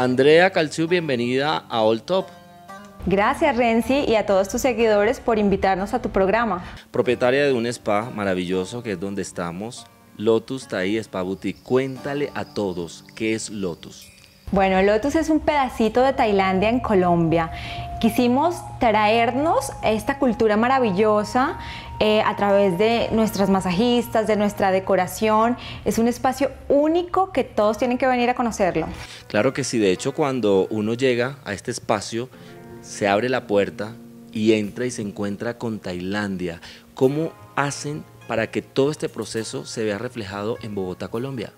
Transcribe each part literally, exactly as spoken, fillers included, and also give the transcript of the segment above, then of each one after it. Andrea Calciu, bienvenida a AllTop. Gracias, Renzi, y a todos tus seguidores por invitarnos a tu programa. Propietaria de un spa maravilloso que es donde estamos, Lotus Thai Spa Beauty. Cuéntale a todos qué es Lotus. Bueno, Lotus es un pedacito de Tailandia en Colombia. Quisimos traernos esta cultura maravillosa eh, a través de nuestras masajistas, de nuestra decoración. Es un espacio único que todos tienen que venir a conocerlo. Claro que sí, de hecho cuando uno llega a este espacio se abre la puerta y entra y se encuentra con Tailandia. ¿Cómo hacen para que todo este proceso se vea reflejado en Bogotá, Colombia?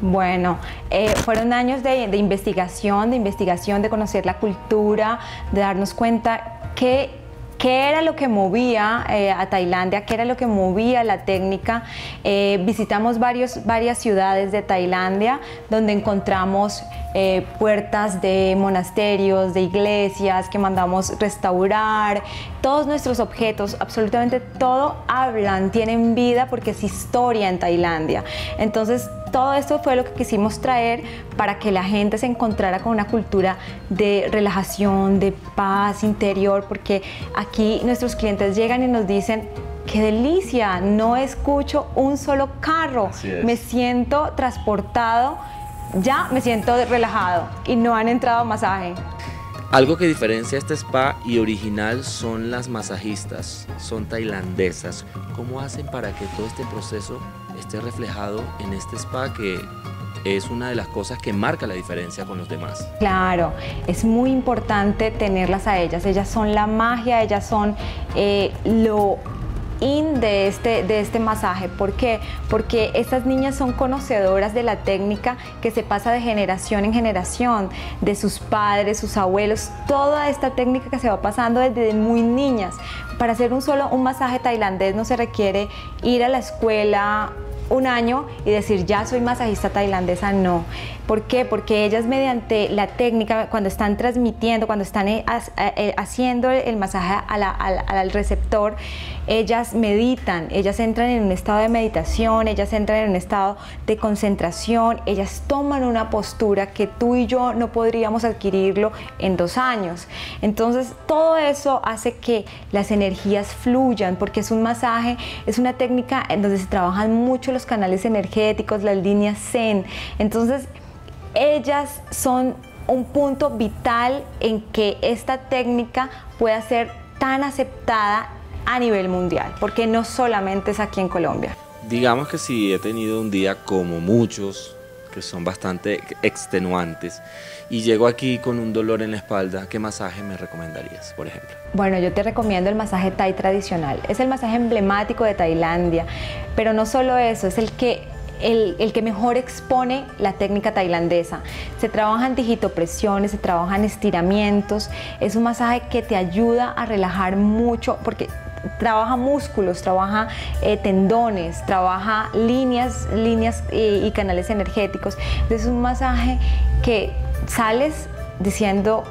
Bueno, eh, fueron años de, de investigación, de investigación, de conocer la cultura, de darnos cuenta que, qué era lo que movía eh, a Tailandia, qué era lo que movía la técnica. Eh, visitamos varios, varias ciudades de Tailandia donde encontramos eh, puertas de monasterios, de iglesias que mandamos restaurar. Todos nuestros objetos, absolutamente todo, hablan, tienen vida porque es historia en Tailandia. Entonces, todo esto fue lo que quisimos traer para que la gente se encontrara con una cultura de relajación, de paz interior, porque aquí nuestros clientes llegan y nos dicen: ¡qué delicia! No escucho un solo carro, me siento transportado, ya me siento relajado, y no han entrado a masaje. Algo que diferencia este spa y original son las masajistas, son tailandesas. ¿Cómo hacen para que todo este proceso esté reflejado en este spa, que es una de las cosas que marca la diferencia con los demás? Claro, es muy importante tenerlas a ellas. Ellas son la magia, ellas son eh, lo in de este, de este masaje. ¿Por qué? Porque estas niñas son conocedoras de la técnica que se pasa de generación en generación, de sus padres, sus abuelos, toda esta técnica que se va pasando desde muy niñas. Para hacer un solo un masaje tailandés no se requiere ir a la escuela un año y decir ya soy masajista tailandesa, no. ¿Por qué? Porque ellas, mediante la técnica, cuando están transmitiendo, cuando están haciendo el masaje a la, a, al receptor, ellas meditan, ellas entran en un estado de meditación, ellas entran en un estado de concentración, ellas toman una postura que tú y yo no podríamos adquirirlo en dos años. Entonces todo eso hace que las energías fluyan, porque es un masaje, es una técnica en donde se trabajan mucho los canales energéticos, las líneas zen. Entonces ellas son un punto vital en que esta técnica pueda ser tan aceptada a nivel mundial, porque no solamente es aquí en Colombia. Digamos que si he tenido un día como muchos, que son bastante extenuantes, y llego aquí con un dolor en la espalda, ¿qué masaje me recomendarías, por ejemplo? Bueno, yo te recomiendo el masaje Thai tradicional. Es el masaje emblemático de Tailandia, pero no solo eso, es el que El, el que mejor expone la técnica tailandesa. Se trabajan digitopresiones, se trabajan estiramientos. Es un masaje que te ayuda a relajar mucho porque trabaja músculos, trabaja eh, tendones, trabaja líneas, líneas eh, y canales energéticos. Es un masaje que sales diciendo: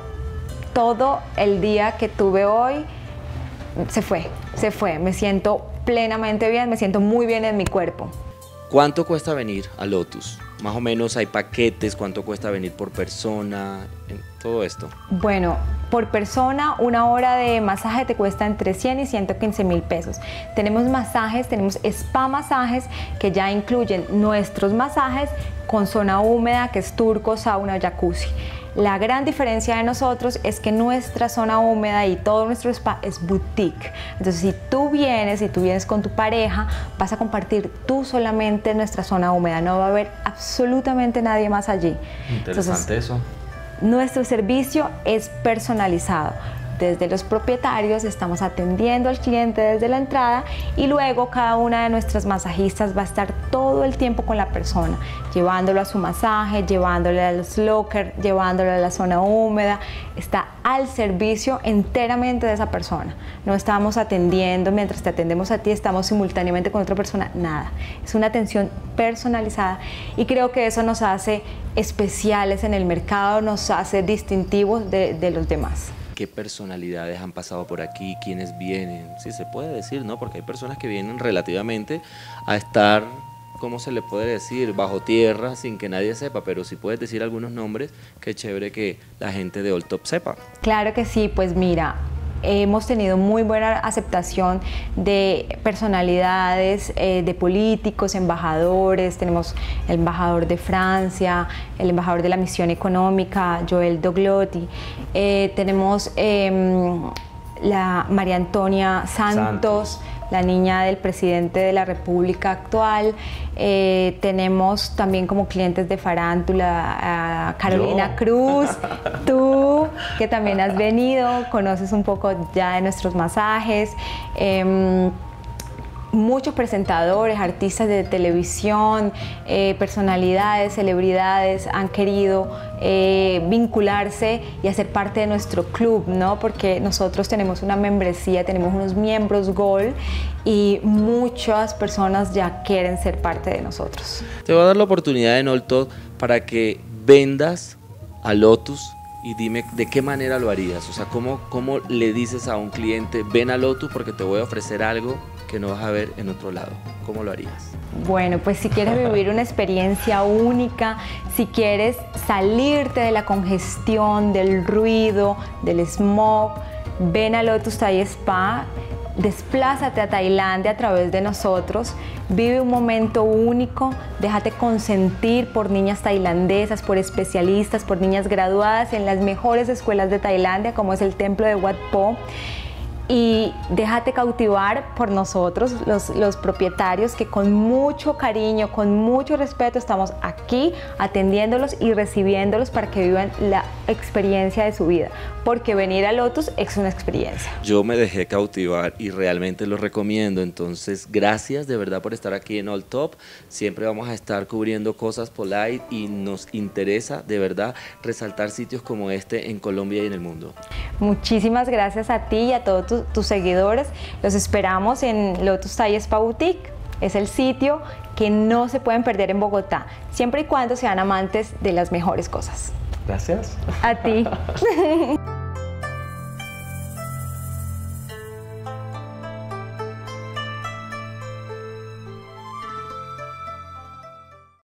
todo el día que tuve hoy se fue, se fue. Me siento plenamente bien, me siento muy bien en mi cuerpo. ¿Cuánto cuesta venir a Lotus? Más o menos hay paquetes, ¿cuánto cuesta venir por persona? Todo esto. Bueno, por persona una hora de masaje te cuesta entre cien y ciento quince mil pesos. Tenemos masajes, tenemos spa masajes que ya incluyen nuestros masajes con zona húmeda, que es turco, sauna, jacuzzi. La gran diferencia de nosotros es que nuestra zona húmeda y todo nuestro spa es boutique. Entonces, si tú vienes, si tú vienes con tu pareja, vas a compartir tú solamente nuestra zona húmeda. No va a haber absolutamente nadie más allí. Interesante. Entonces, eso. Nuestro servicio es personalizado. Desde los propietarios estamos atendiendo al cliente desde la entrada, y luego cada una de nuestras masajistas va a estar todo el tiempo con la persona, llevándolo a su masaje, llevándole a los lockers, llevándolo a la zona húmeda. Está al servicio enteramente de esa persona. No estamos atendiendo mientras te atendemos a ti, estamos simultáneamente con otra persona, nada. Es una atención personalizada, y creo que eso nos hace especiales en el mercado, nos hace distintivos de, de los demás. ¿Qué personalidades han pasado por aquí? ¿Quiénes vienen? Sí, se puede decir, ¿no? Porque hay personas que vienen relativamente a estar cómo se le puede decir, bajo tierra, sin que nadie sepa, pero sí puedes decir algunos nombres, que chévere que la gente de AllTop sepa. Claro que sí, pues mira, hemos tenido muy buena aceptación de personalidades, eh, de políticos, embajadores. Tenemos el embajador de Francia, el embajador de la Misión Económica, Joel Doglotti. Eh, tenemos eh, la María Antonia Santos, Santos, la niña del presidente de la República actual. Eh, tenemos también como clientes de farándula a Carolina Cruz, tú, que también has venido, conoces un poco ya de nuestros masajes. Eh, muchos presentadores, artistas de televisión, eh, personalidades, celebridades han querido eh, vincularse y hacer parte de nuestro club, ¿no? Porque nosotros tenemos una membresía, tenemos unos miembros Gold y muchas personas ya quieren ser parte de nosotros. Te voy a dar la oportunidad en AllTop para que vendas a Lotus y dime de qué manera lo harías, o sea, cómo, cómo le dices a un cliente, ven a Lotus porque te voy a ofrecer algo que no vas a ver en otro lado. ¿Cómo lo harías? Bueno, pues si quieres vivir una experiencia única, si quieres salirte de la congestión, del ruido, del smog, ven a Lotus Thai Spa, desplázate a Tailandia a través de nosotros, vive un momento único, déjate consentir por niñas tailandesas, por especialistas, por niñas graduadas en las mejores escuelas de Tailandia, como es el templo de Wat Po. Y déjate cautivar por nosotros, los, los propietarios, que con mucho cariño, con mucho respeto estamos aquí atendiéndolos y recibiéndolos para que vivan la experiencia de su vida, porque venir a Lotus es una experiencia. Yo me dejé cautivar y realmente lo recomiendo, entonces gracias de verdad por estar aquí en AllTop. Siempre vamos a estar cubriendo cosas polite y nos interesa de verdad resaltar sitios como este en Colombia y en el mundo. Muchísimas gracias a ti y a todos tus tus seguidores. Los esperamos en Lotus Thai Spa Boutique, es el sitio que no se pueden perder en Bogotá, siempre y cuando sean amantes de las mejores cosas. Gracias. A ti.